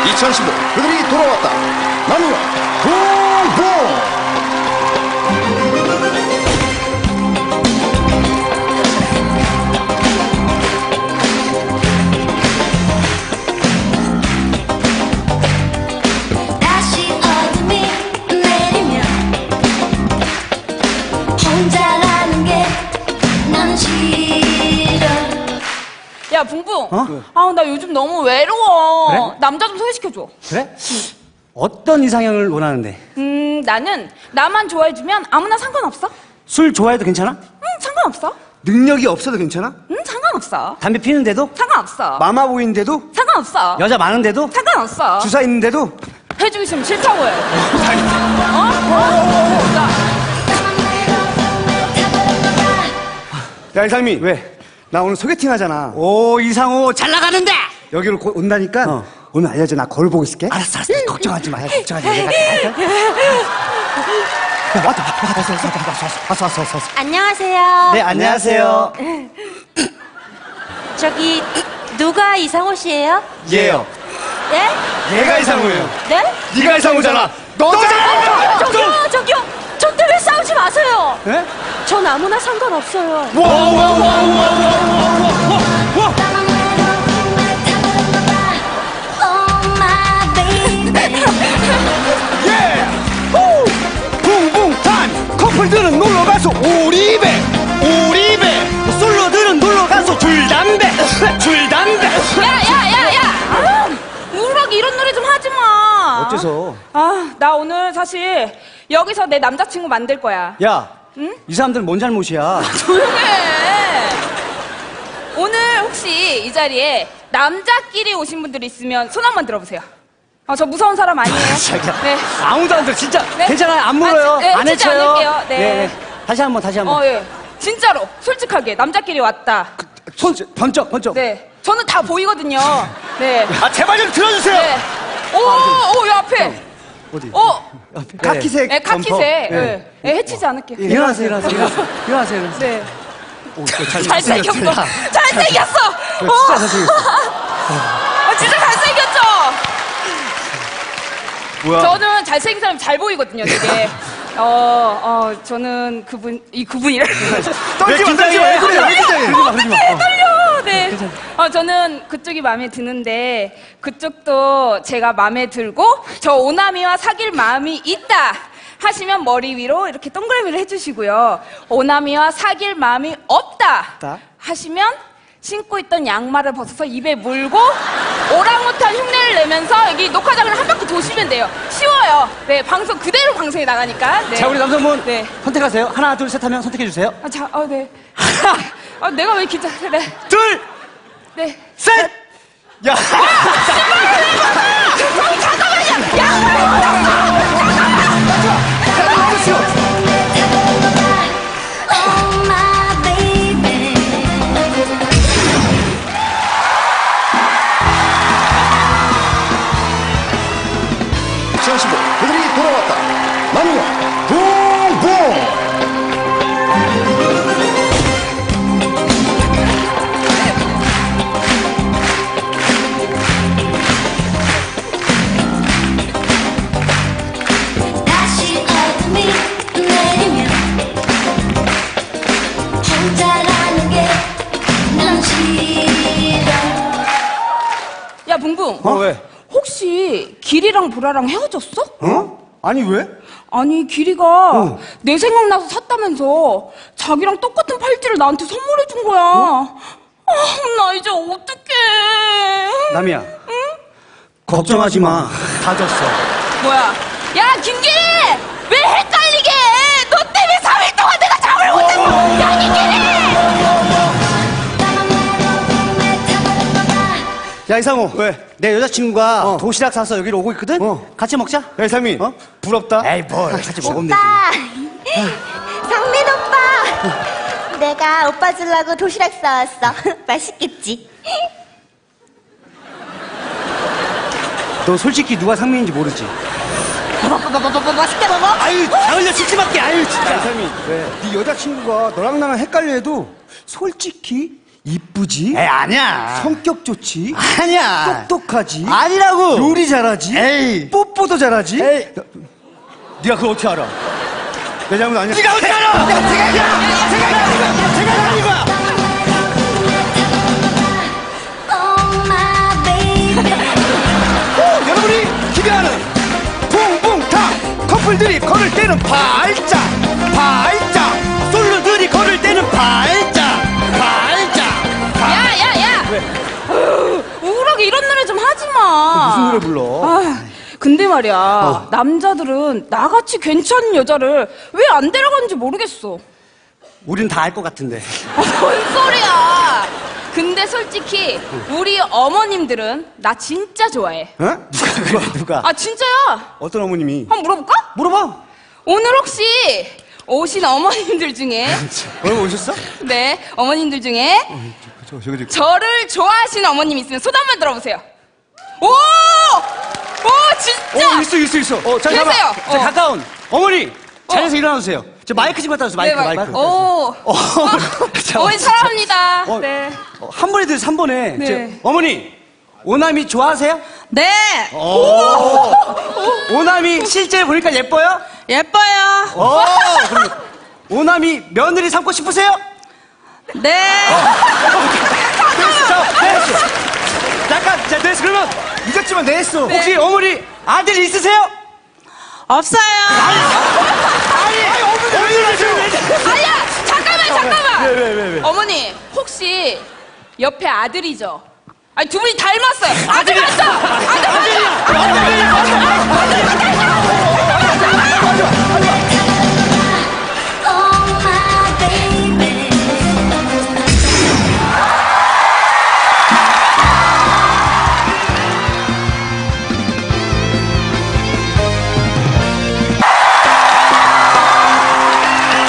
이천십오, 그들이 돌아왔다. 나누어 공부! 야, 붕붕. 어? 아, 나 요즘 너무 외로워. 그래? 남자 좀 소개시켜줘. 그래? 응. 어떤 이상형을 원하는데? 음, 나는 나만 좋아해주면 아무나 상관없어. 술 좋아해도 괜찮아? 응, 상관없어. 능력이 없어도 괜찮아? 응, 상관없어. 담배 피는데도? 상관없어. 마마 보이는데도? 상관없어. 여자 많은데도? 상관없어. 주사 있는데도? 해주기 싫으면 싫다고 해. 어? 어? 진짜. 야, 이상민. 왜? 나 오늘 소개팅 하잖아. 오, 이상호 잘 나가는데. 여기로 곧 온다니까. 어. 오늘 알려줘. 나 거울 보고 있을게. 알았어, 알았어. 걱정하지 마. 걱정하지 마. 내가 갈게. 왔다, 왔다, 왔어, 왔어, 왔어, 왔어, 왔어, 왔어. 안녕하세요. 네, 안녕하세요. 저기 누가 이상호 씨예요? 얘요. 예? 얘가 이상호예요. 네? 네가 이상호잖아. 너잖아. 저기요, 저기요. 저 때문에 싸우지 마세요. 예? 전 아무나 상관없어요. 와와와와와와와와와. 예. 후. 붕붕 타임. 커플들은 놀러 가서 오리배, 오리배. 솔로들은 놀러 가서 줄담배, 줄담배. 야야야야. 우울하게 이런 노래 좀 하지 마. 어째서? 아, 나 오늘 사실. 여기서 내 남자친구 만들 거야. 야, 응? 이 사람들은 뭔 잘못이야? 조용해. 오늘 혹시 이 자리에 남자끼리 오신 분들이 있으면 손 한번 들어보세요. 아, 저 무서운 사람 아니에요? 네. 아무도 안 들어. 진짜 네? 괜찮아요. 안 물어요. 아, 네, 안 해쳐요. 네. 네. 다시 한번 다시 한번. 어, 예. 진짜로 솔직하게 남자끼리 왔다. 그, 손 번쩍 번쩍. 네. 저는 다 보이거든요. 네. 아, 제발 좀 들어주세요. 네. 오, 아, 오, 요 앞에. 어. 어디? 어? 카키색. 네, 카키색. 네. 네, 해치지 않을게요. 일어나세요, 일어나세요. 일어나세요, 일어나세요. 네. 오, 잘, 잘생겼어. 잘생겼어! 어! 진짜 잘생겼죠? 뭐야? 저는 잘생긴 사람 잘 보이거든요, 되게. 어, 어, 저는 그분, 이 그분이라. 떨지 마, 떨지 마, 떨지 마, 떨지 마. 어떡해, 떨려. 네. 어, 저는 그쪽이 마음에 드는데, 그쪽도 제가 마음에 들고, 저 오나미와 사귈 마음이 있다! 하시면 머리 위로 이렇게 동그라미를 해주시고요. 오나미와 사귈 마음이 없다! 하시면, 신고 있던 양말을 벗어서 입에 물고, 오랑우탄 흉내를 내면서 여기 녹화장을 한 바퀴 도시면 돼요. 쉬워요. 네, 방송 그대로 방송에 나가니까. 네. 자, 우리 남성분. 네. 선택하세요. 하나, 둘, 셋 하면 선택해주세요. 아, 자, 어, 네. 아, 내가 왜 기자, 네. 둘! 네. 셋! 야! 야! 씨발! 야! 잠깐만요! 야! 야! 어? 왜? 혹시 길이랑 보라랑 헤어졌어? 어? 아니 왜? 아니 길이가 어. 내 생각나서 샀다면서 자기랑 똑같은 팔찌를 나한테 선물해준 거야. 어? 아, 나 이제 어떡해. 남이야. 응? 걱정하지 마. 다 졌어. 뭐야? 야, 김기래! 왜 헷갈리게 해? 너 때문에 삼 일 동안 내가 잠을 못 잤어! 야, 김기래! 야, 이상호. 왜? 내 여자친구가 어. 도시락 사서 여기로 오고 있거든? 어. 같이 먹자. 야, 이상민. 어? 부럽다. 에이, 뭘. 같이 먹으면 되지. 오빠! 상민 오빠! 내가 오빠 주려고 도시락 싸왔어. 맛있겠지? 너 솔직히 누가 상민인지 모르지? 맛있게 먹어? 아유, 잘 흘려 치치밖에. 아유, 진짜. 상민, 왜? 네 여자친구가 너랑 나랑 헷갈려해도 솔직히 이쁘지? 에이, 아니야. 성격 좋지? 아니야. 똑똑하지? 아니라고. 요리 잘하지? 에이. 뽀뽀도 잘하지? 에이. 네가 그걸 어떻게 알아? 내 잘못 아니야. 네가 어떻게 알아? 내가 알아. 제가 알아. 제가 알아. 제가 알아. 솔루들이 걸을 때는 발짝 발짝 솔루들이 걸을 때는 발짝 발짝. 야야야 우울하게 이런 노래 좀 하지마. 무슨 노래 불러? 아, 근데 말이야 어. 남자들은 나같이 괜찮은 여자를 왜 안 데려가는지 모르겠어. 우린 다 알 것 같은데. 뭔 소리야. 근데 솔직히 우리 어머님들은 나 진짜 좋아해. 어? 누가 그래? 누가? 아 진짜야. 어떤 어머님이? 한번 물어볼까? 물어봐. 오늘 혹시 오신 어머님들 중에 오늘 오셨어? 네, 어머님들 중에 어, 저, 저, 저, 저, 저. 저를 좋아하시는 어머님 있으면 손 한번 들어보세요. 오! 오 진짜! 오 있어 있어 있어. 어, 자, 계세요. 어. 자, 가까운 어머니 자리에서 어. 일어나주세요. 저 마이크 좀 갖다 주세요. 마이크, 네, 마이크. 마이크. 오! 어, 어머니 사랑합니다. 어, 네. 어, 한 번에 들으세요, 한 번에. 네. 어머니, 오나미 좋아하세요? 네! 오! 오! 오나미 실제 보니까 예뻐요? 예뻐요. 오! 오나미 며느리 삼고 싶으세요? 네! 됐어, 됐어. 잠깐, 자, 됐어. 그러면 늦었지만 됐어. 네. 혹시 어머니 아들 있으세요? 없어요. 아니, 아니, 없는데. 아니야, 잠깐만, 잠깐만. 왜, 왜, 왜, 왜. 어머니, 혹시 옆에 아들이죠? 아니, 두 분이 닮았어요. 아들 맞죠? 아들 맞죠? 아들 맞죠? 아들 맞죠? 아들 맞죠?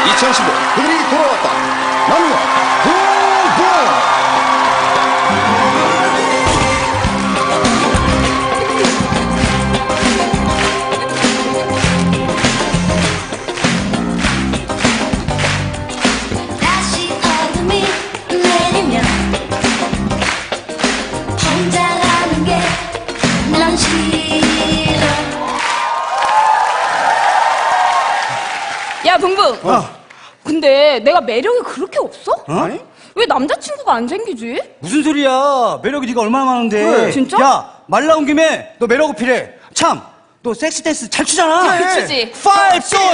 이천십오 그들이 돌아왔다. 남녀 공부. 다시 어둠이 내리면 혼자라는 게 난 싫어. 야 봉봉. 어. 근데 내가 매력이 그렇게 없어? 어? 아니? 왜 남자친구가 안 생기지? 무슨 소리야. 매력이 네가 얼마나 많은데. 그래, 진짜? 야, 말 나온 김에 너 매력 어필해. 참, 너 섹시 댄스 잘 추잖아. 잘 추지. 오, 사, 칠, 팔,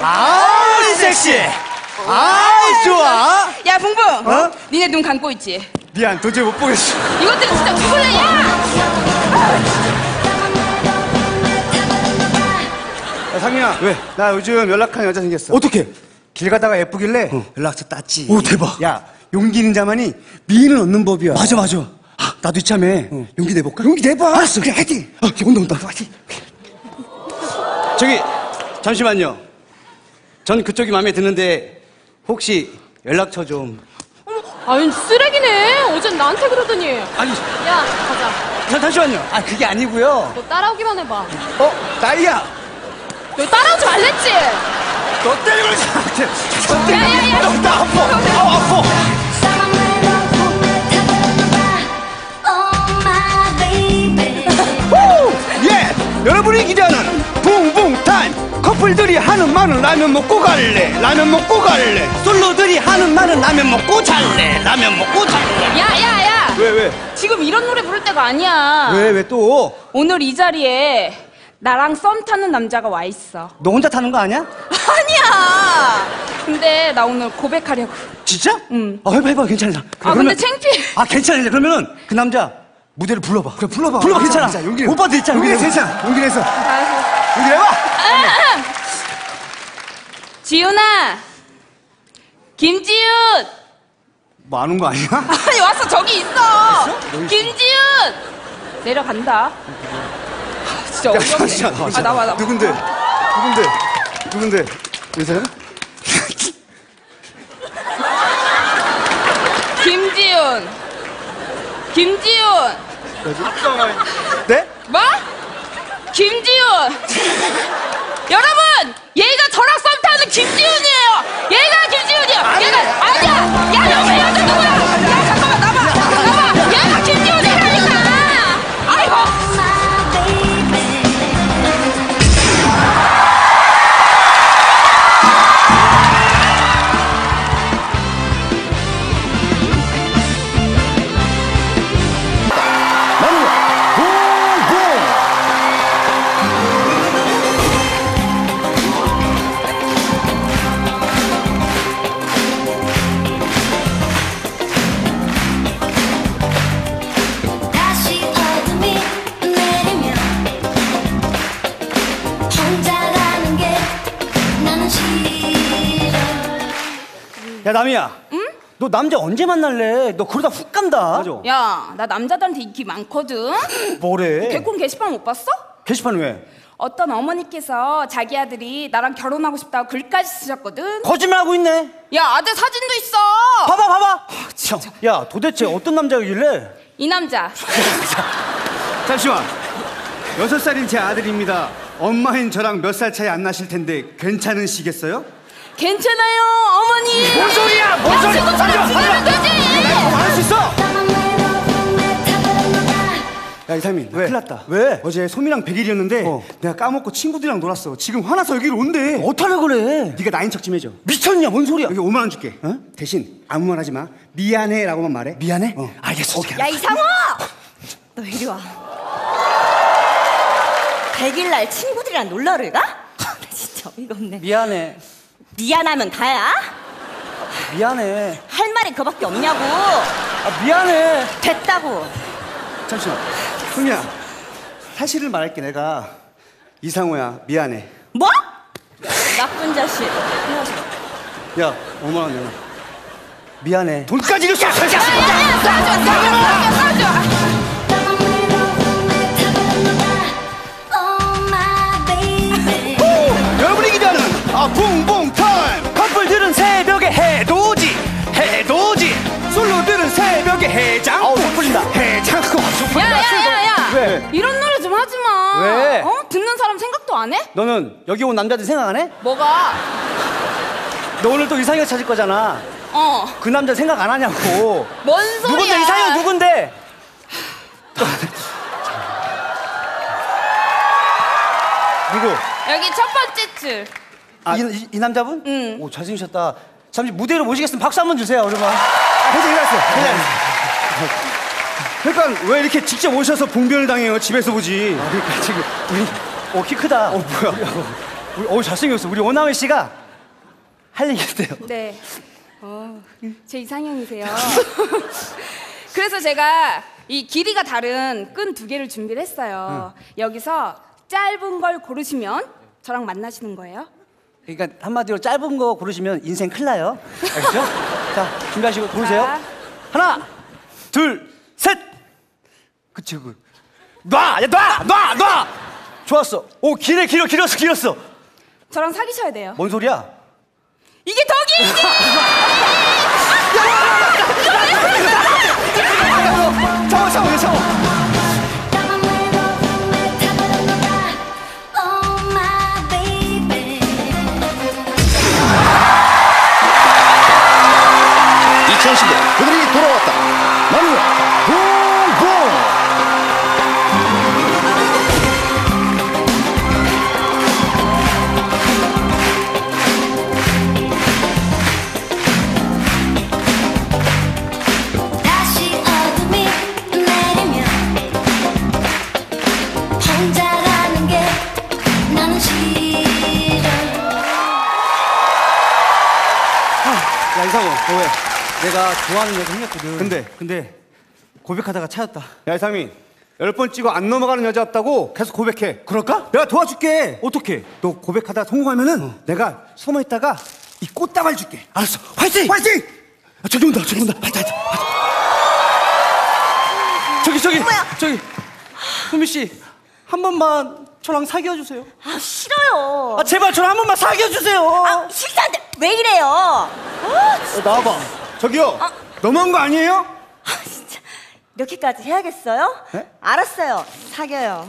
아우 섹시. 아우 좋아. 야, 봉봉. 어? 니네 눈 감고 있지? 미안, 도저히 못 보겠어. 이것들이 진짜 죽을래. 야! 야, 상민아. 왜? 나 요즘 연락하는 여자 생겼어. 어떻게? 길 가다가 예쁘길래 어. 연락처 땄지. 오, 대박. 야, 용기 있는 자만이 미인을 얻는 법이야. 맞아, 맞아. 하, 나도 이참에 어. 용기 내볼까? 용기 내봐. 알았어, 그래, 화이팅. 어, 온다, 온다. 화이팅. 저기, 잠시만요. 전 그쪽이 마음에 드는데 혹시 연락처 좀. 어머, 아니, 쓰레기네. 어젠 나한테 그러더니. 아니. 야, 가자. 자, 잠시만요. 아, 그게 아니고요. 너 따라오기만 해봐. 어, 나이야. 너 따라오지 말랬지? 너 때리고 있지? 너 때리고 있어? 나 아파. 아우, 아파. 예! 여러분이 기대하는 붕붕탄! 커플들이 하는 말은 라면 먹고 갈래. 라면 먹고 갈래. 솔로들이 하는 말은 라면 먹고 잘래. 라면 먹고 잘래. 야, 야, 야! 왜, 왜? 지금 이런 노래 부를 때가 아니야. 왜, 왜 또? 오늘 이 자리에 나랑 썸 타는 남자가 와 있어. 너 혼자 타는 거 아니야? 아니야. 근데 나 오늘 고백하려고. 진짜? 응. 아 해봐 해봐 괜찮아. 그래, 아 그러면... 근데 창피해. 아 괜찮아. 그러면은 그 남자 무대를 불러봐. 그래, 불러봐. 불러봐, 괜찮아. 괜찮아. 용기를. 오빠도 있잖아. 용기를 괜찮아. 용기를 해서. 용기를 해봐. 지윤아. 김지윤. 뭐 아는 거 아니야? 아니, 왔어. 저기 있어. 김지윤. 내려간다. 아, 진짜 어이없네. 아, 나와, 나와. 누군데? 누군데? 누군데? 여기서요? 김지윤. 김지윤. 네? 뭐? 김지윤. 여러분, 얘가 저랑 썸 타는 김지윤이에요. 얘가 김지윤이야. 아니, 얘가 아니야. 야, 여기 여자 누구야? 야, 잠깐만 나봐. 나봐. 얘가 김지윤이라니까. 아이고. 야, 남이야. 응? 너 남자 언제 만날래? 너 그러다 훅 간다. 맞아. 야, 나 남자들한테 인기 많거든. 뭐래? 개콘 게시판 못 봤어? 게시판 왜? 어떤 어머니께서 자기 아들이 나랑 결혼하고 싶다고 글까지 쓰셨거든. 거짓말하고 있네. 야, 아들 사진도 있어. 봐봐, 봐봐. 아, 참. 야, 도대체 어떤 남자이길래? 이 남자. 잠시만. 여섯 살인 제 아들입니다. 엄마인 저랑 몇 살 차이 안 나실 텐데 괜찮으시겠어요? 괜찮아요, 어머니. 뭔 소리야, 뭔 소리야. 남친구처럼 지내면 되지. 나 할 수 있어. 야, 이상민, 왜? 큰일 났다. 왜? 어제 소미랑 백일이었는데 어. 내가 까먹고 친구들이랑 놀았어. 지금 화나서 여기로 온대. 어떡하려 그래. 네가 나인 척 좀 해줘. 미쳤냐, 뭔 소리야. 여기 오만 원 줄게. 어? 대신 아무 말 하지 마. 미안해 라고만 말해. 미안해? 어. 알겠어. 오케이. 야, 이상호! 너 이리 와. 백일날 친구들이랑 놀러를 가? 나 진짜 어이가 없네. 미안해. 미안하면 다야? 미안해. 할 말이 그밖에 없냐고. 아, 미안해. 됐다고. 잠시만, 흥이야. 사실을 말할게. 내가 이상호야. 미안해. 뭐? 나쁜 자식. 야, 오만 원 내놔. 미안해. 돈까지 이렇게 하지 마. 싸우지 마. 싸우지 마. 싸우지 마. 아, 붕붕 타임. 커플들은 새벽에 해돋이 해돋이 솔로들은 새벽에 해장. 어우, 못 풀린다. 해장. 야야야야, 왜? 이런 노래 좀 하지마. 왜? 어? 듣는 사람 생각도 안 해? 너는 여기 온 남자들 생각 안 해? 뭐가? 너 오늘 또 이상형 찾을 거잖아. 어, 그 남자 생각 안 하냐고. 뭔 소리야. 누군데 이상형 누군데? 누구? 여기 첫 번째 줄. 아, 이, 이, 이 남자분? 응. 오, 잘생기셨다. 잠시 무대로 모시겠으면 박수 한번 주세요, 여러분. 회장 일어났어. 회장. 그러니까 왜 이렇게 직접 오셔서 봉변을 당해요? 집에서 보지. 아, 그러니까 지금 우리, 어, 키 크다. 어, 뭐야. 우리, 어, 잘생겼어. 우리 오나미 씨가 할 얘기 있대요. 네. 어, 제 이상형이세요. 그래서 제가 이 길이가 다른 끈 두 개를 준비를 했어요. 응. 여기서 짧은 걸 고르시면 저랑 만나시는 거예요. 그러니까 한마디로 짧은 거 고르시면 인생 큰일 나요. 알겠죠? 자, 준비하시고 고르세요. 자. 하나, 둘, 셋! 그치, 그. 놔! 야, 놔! 놔! 놔! 좋았어. 오, 길에 길어, 길었어, 길었어. 저랑 사귀셔야 돼요. 뭔 소리야? 이게 더 길지! 참아, 참아, 참아. 그들이 돌아왔다. 남녀 붕붕. 다시 어둠이 내리면 혼자 가는 게 나는 싫어. 아, 야, 이상호, 너 왜? 내가 좋아하는 여자 생겼거든. 근데 근데 고백하다가 찾았다. 야 이상민, 열 번 찍어 안 넘어가는 여자 없다고 계속 고백해. 그럴까? 내가 도와줄게. 어떻게? 너 고백하다 성공하면은 어. 내가 숨어있다가 이 꽃다발 줄게. 알았어. 화이팅! 화이팅! 아, 저기 온다. 저기 온다. 화이팅! 화이팅! 화이팅! 저기 저기 뭐야? 저기 소미 씨, 한 번만 저랑 사귀어 주세요. 아 싫어요. 아 제발 저랑 한 번만 사귀어 주세요. 아 싫다는데 왜 이래요? 아, 어, 나와봐. 저기요. 아. 너무한 거 아니에요? 아 진짜 이렇게까지 해야겠어요? 네? 알았어요. 사겨요.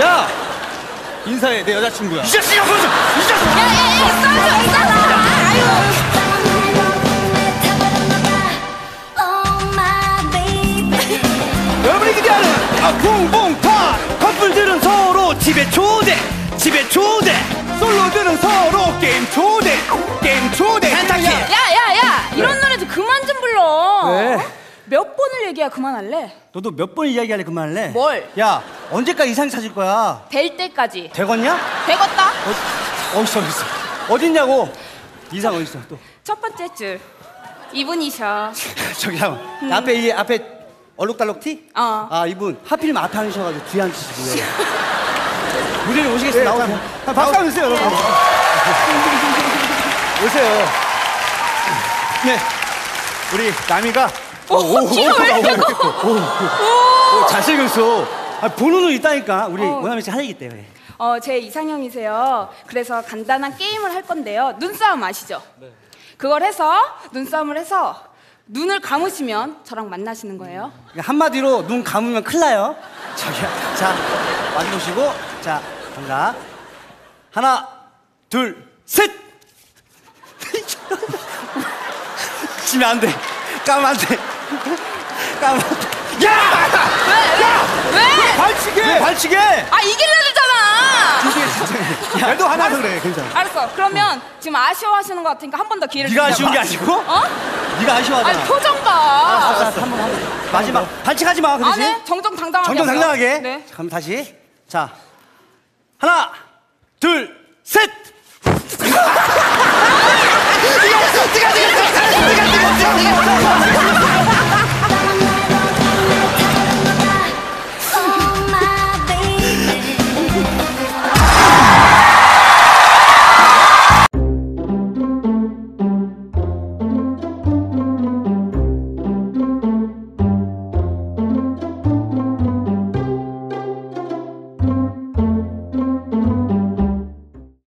야 인사해. 내 여자친구야. 이 자식아 보여줘. 이 자식. 야야야 이 싸워 싸워. 아유. 여러분이 기대하는 아, 붕붕파 커플들은 서로 집에 초대 집에 초대 솔로들은 서로 게임 초대 게임 초대 펜타키 야야야 이런 노래도 그만 좀 불러. 왜? 몇 번을 얘기해 그만할래? 너도 몇 번 이야기할래 그만할래? 뭘? 야 언제까지 이상이 찾을 거야? 될 때까지. 되겄냐? 되겄다. 어, 어딨어 어딨어 어딨냐고. 이상 어딨어 또? 첫 번째 줄 이분이셔. 저기 잠깐만 음. 앞에 이 앞에 얼룩달룩 티? 어. 아 이분 하필 앞에 앉으셔가지고 뒤에 앉으시고요. 무대를 오시겠어요? 나오세요. 박수 한번 주세요. 여러분. 오세요. 네. 우리 남이가 오 키가 왜 이렇게 커? 잘생겼어. 보는 눈 있다니까. 우리 오나미 씨 할 얘기 때문에. 어, 제 이상형이세요. 그래서 간단한 게임을 할 건데요. 눈싸움 아시죠? 네. 그걸 해서 눈싸움을 해서 눈을 감으시면 저랑 만나시는 거예요. 한마디로 눈 감으면 큰일 나요. 저기요. 자, 만드시고. 자, 간다. 하나, 둘, 셋! 치면 안 돼. 까면 안 돼. 까면 안 돼. 야! 왜? 야! 왜? 왜 발치게! 왜 발치게! 아, 이길라잖아! 죄송해, 죄송해. 도 하나 알았어. 그래, 괜찮아. 알았어. 그러면 어. 지금 아쉬워하시는 것 같으니까 한 번 더 기회를 드릴게요. 네가 아쉬운 게 아니고? 어? 네가 아쉬워하잖아. 아니 표정 봐. 알았어, 알았어. 한 번, 한 번. 마지막. 반칙하지 마, 그러지? 안 해. 정정당당하게. 정정당당하게. 네. 그럼 다시. 자, 하나, 둘, 셋.